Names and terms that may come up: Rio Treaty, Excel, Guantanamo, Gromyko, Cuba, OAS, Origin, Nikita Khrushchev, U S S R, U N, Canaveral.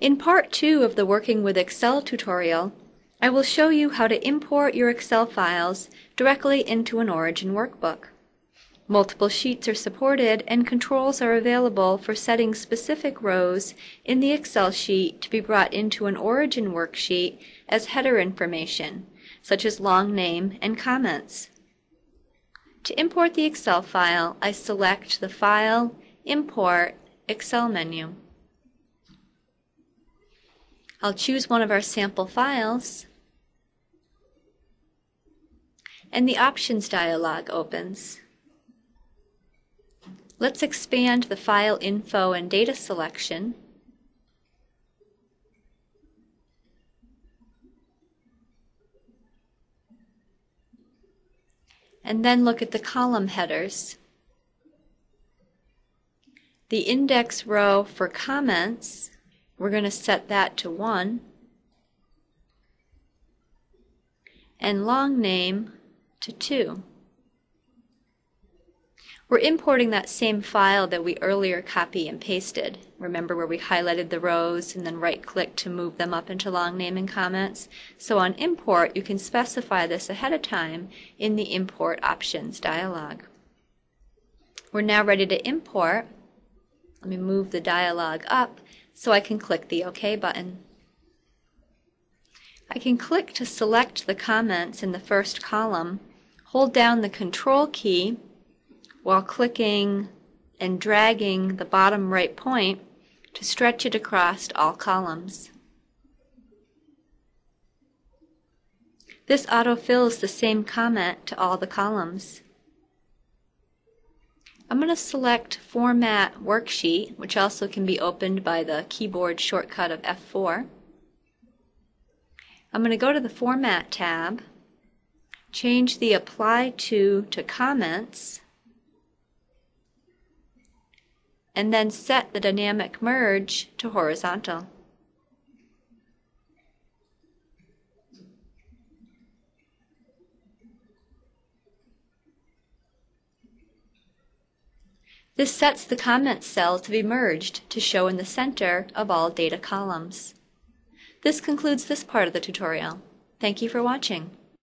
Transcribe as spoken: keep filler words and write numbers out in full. In part two of the Working with Excel tutorial, I will show you how to import your Excel files directly into an Origin workbook. Multiple sheets are supported and controls are available for setting specific rows in the Excel sheet to be brought into an Origin worksheet as header information, such as long name and comments. To import the Excel file, I select the File, Import, Excel menu. I'll choose one of our sample files, and the Options dialog opens. Let's expand the file info and data selection, and then look at the column headers. The index row for comments, we're going to set that to one, and long name to two. We're importing that same file that we earlier copy and pasted. Remember where we highlighted the rows and then right-click to move them up into long name and comments? So on import, you can specify this ahead of time in the Import Options dialog. We're now ready to import. Let me move the dialog up so I can click the OK button. I can click to select the comments in the first column, hold down the Control key while clicking and dragging the bottom right point to stretch it across all columns. This autofills the same comment to all the columns. I'm going to select Format Worksheet, which also can be opened by the keyboard shortcut of F four. I'm going to go to the Format tab, change the Apply To to Comments, and then set the dynamic merge to horizontal. This sets the comment cell to be merged to show in the center of all data columns. This concludes this part of the tutorial. Thank you for watching.